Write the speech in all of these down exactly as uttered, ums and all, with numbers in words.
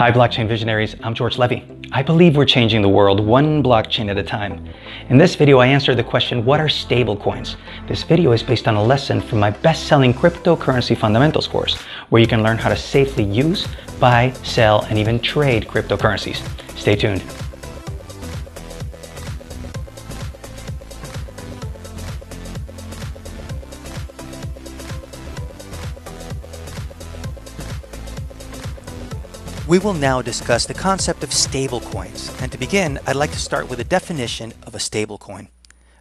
Hi, blockchain visionaries. I'm George Levy. I believe we're changing the world one blockchain at a time. In this video, I answer the question, what are stablecoins? This video is based on a lesson from my best-selling cryptocurrency fundamentals course, where you can learn how to safely use, buy, sell, and even trade cryptocurrencies. Stay tuned. We will now discuss the concept of stablecoins, and to begin, I'd like to start with a definition of a stablecoin.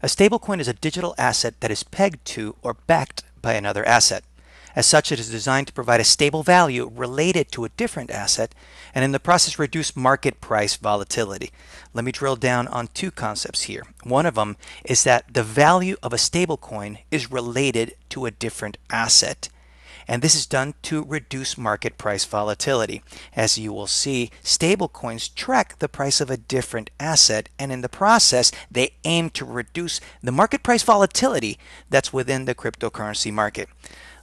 A stablecoin is a digital asset that is pegged to or backed by another asset. As such, it is designed to provide a stable value related to a different asset, and in the process reduce market price volatility. Let me drill down on two concepts here. One of them is that the value of a stablecoin is related to a different asset. And this is done to reduce market price volatility. As you will see, stablecoins track the price of a different asset, and in the process, they aim to reduce the market price volatility that's within the cryptocurrency market.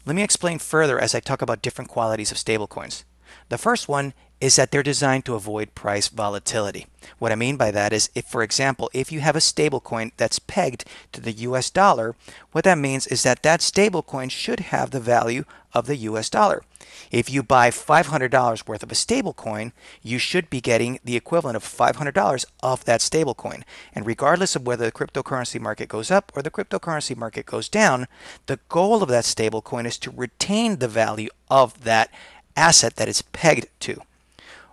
Let me explain further as I talk about different qualities of stablecoins. The first one is that they're designed to avoid price volatility. What I mean by that is, if, for example, if you have a stablecoin that's pegged to the U S dollar, what that means is that that stablecoin should have the value of the U S dollar. If you buy five hundred dollars worth of a stablecoin, you should be getting the equivalent of five hundred dollars of that stablecoin. And regardless of whether the cryptocurrency market goes up or the cryptocurrency market goes down, the goal of that stablecoin is to retain the value of that asset that it's pegged to.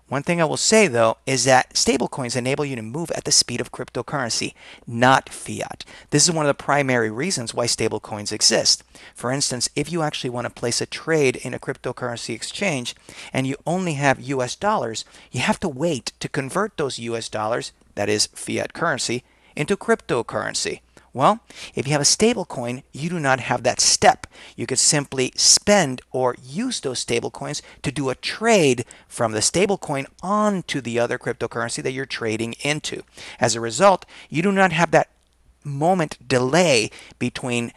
One thing I will say, though, is that stablecoins enable you to move at the speed of cryptocurrency, not fiat. This is one of the primary reasons why stablecoins exist. For instance, if you actually want to place a trade in a cryptocurrency exchange and you only have U S dollars, you have to wait to convert those U S dollars, that is fiat currency, into cryptocurrency. Well, if you have a stablecoin, you do not have that step. You could simply spend or use those stablecoins to do a trade from the stablecoin onto the other cryptocurrency that you're trading into. As a result, you do not have that moment delay between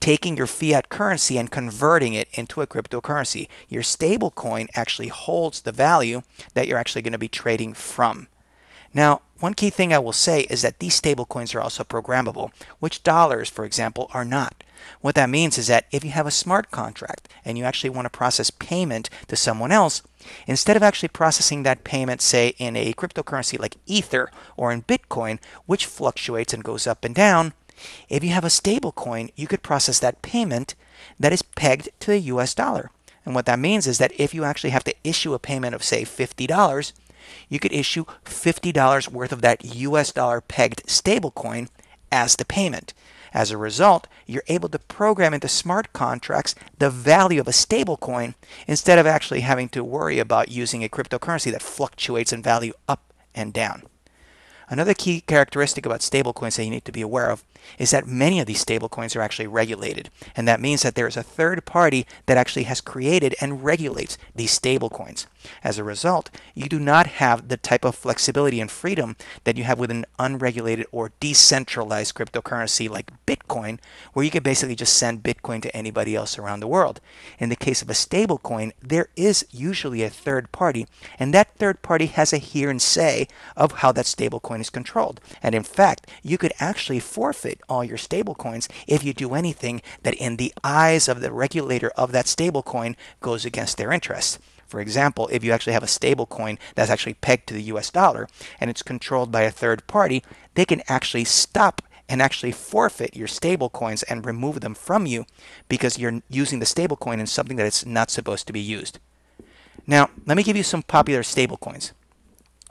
taking your fiat currency and converting it into a cryptocurrency. Your stablecoin actually holds the value that you're actually going to be trading from. Now, one key thing I will say is that these stablecoins are also programmable, which dollars, for example, are not. What that means is that if you have a smart contract and you actually want to process payment to someone else, instead of actually processing that payment, say, in a cryptocurrency like Ether or in Bitcoin, which fluctuates and goes up and down, if you have a stablecoin, you could process that payment that is pegged to the U S dollar. And what that means is that if you actually have to issue a payment of, say, fifty dollars, you could issue fifty dollars worth of that U S dollar pegged stablecoin as the payment. As a result, you're able to program into smart contracts the value of a stablecoin instead of actually having to worry about using a cryptocurrency that fluctuates in value up and down. Another key characteristic about stablecoins that you need to be aware of is that many of these stablecoins are actually regulated, and that means that there is a third party that actually has created and regulates these stablecoins. As a result, you do not have the type of flexibility and freedom that you have with an unregulated or decentralized cryptocurrency like Bitcoin, where you can basically just send Bitcoin to anybody else around the world. In the case of a stablecoin, there is usually a third party, and that third party has a here and say of how that stablecoin is controlled. And in fact, you could actually forfeit all your stablecoins if you do anything that in the eyes of the regulator of that stablecoin goes against their interests. For example, if you actually have a stablecoin that's actually pegged to the U S dollar and it's controlled by a third party, they can actually stop and actually forfeit your stablecoins and remove them from you because you're using the stablecoin in something that it's not supposed to be used. Now, let me give you some popular stablecoins.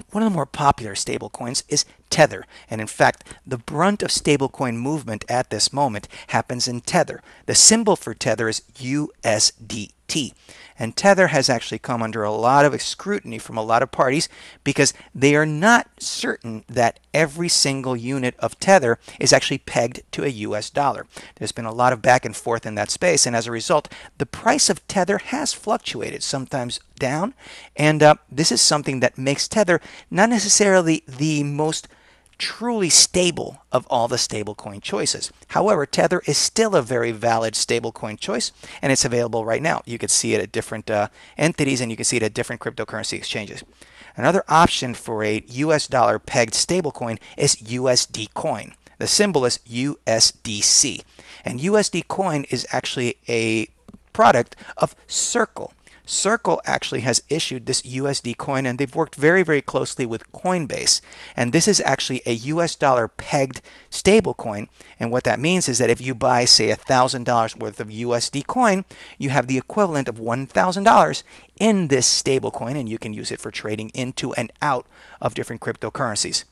One of the more popular stablecoins is Tether, and in fact, the brunt of stablecoin movement at this moment happens in Tether. The symbol for Tether is U S D T, and Tether has actually come under a lot of scrutiny from a lot of parties because they are not certain that every single unit of Tether is actually pegged to a U S dollar. There's been a lot of back and forth in that space, and as a result, the price of Tether has fluctuated, sometimes down, and uh, this is something that makes Tether not necessarily the most truly stable of all the stablecoin choices. However, Tether is still a very valid stablecoin choice, and it's available right now. You can see it at different uh, entities, and you can see it at different cryptocurrency exchanges. Another option for a U S dollar pegged stablecoin is U S D Coin. The symbol is U S D C, and U S D Coin is actually a product of Circle. Circle actually has issued this U S D Coin, and they've worked very, very closely with Coinbase. And this is actually a U S dollar pegged stablecoin. And what that means is that if you buy, say, one thousand dollars worth of U S D Coin, you have the equivalent of one thousand dollars in this stablecoin, and you can use it for trading into and out of different cryptocurrencies.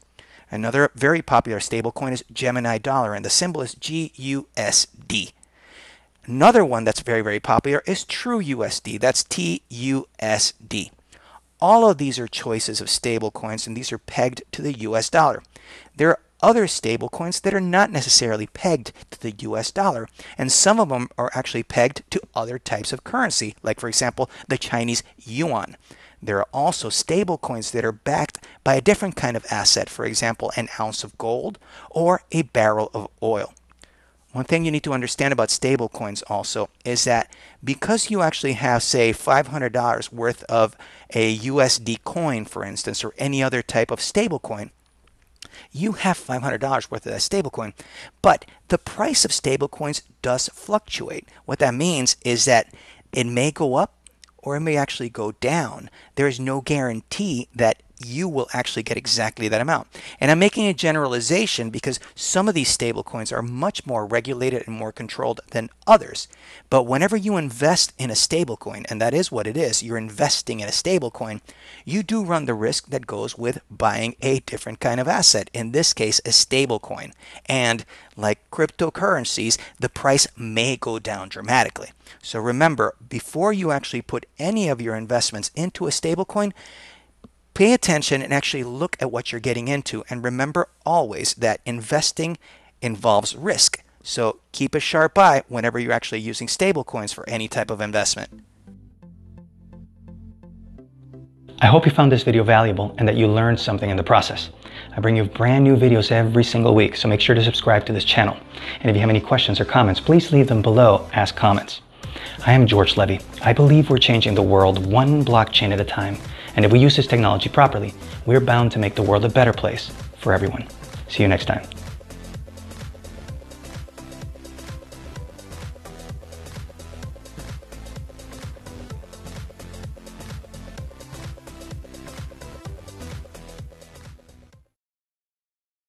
Another very popular stablecoin is Gemini Dollar, and the symbol is G U S D. Another one that's very, very popular is TrueUSD. That's T U S D. All of these are choices of stablecoins, and these are pegged to the U S dollar. There are other stablecoins that are not necessarily pegged to the U S dollar, and some of them are actually pegged to other types of currency, like, for example, the Chinese yuan. There are also stablecoins that are backed by a different kind of asset, for example, an ounce of gold or a barrel of oil. One thing you need to understand about stablecoins also is that because you actually have, say, five hundred dollars worth of a U S D coin, for instance, or any other type of stablecoin, you have five hundred dollars worth of that stablecoin, but the price of stablecoins does fluctuate. What that means is that it may go up or it may actually go down. There is no guarantee that you will actually get exactly that amount. And I'm making a generalization because some of these stablecoins are much more regulated and more controlled than others. But whenever you invest in a stablecoin, and that is what it is, you're investing in a stablecoin, you do run the risk that goes with buying a different kind of asset, in this case, a stablecoin. And like cryptocurrencies, the price may go down dramatically. So remember, before you actually put any of your investments into a stablecoin, pay attention and actually look at what you're getting into. And remember always that investing involves risk. So keep a sharp eye whenever you're actually using stablecoins for any type of investment. I hope you found this video valuable and that you learned something in the process. I bring you brand new videos every single week, so make sure to subscribe to this channel. And if you have any questions or comments, please leave them below. Ask comments. I am George Levy. I believe we're changing the world one blockchain at a time. And if we use this technology properly, we're bound to make the world a better place for everyone. See you next time.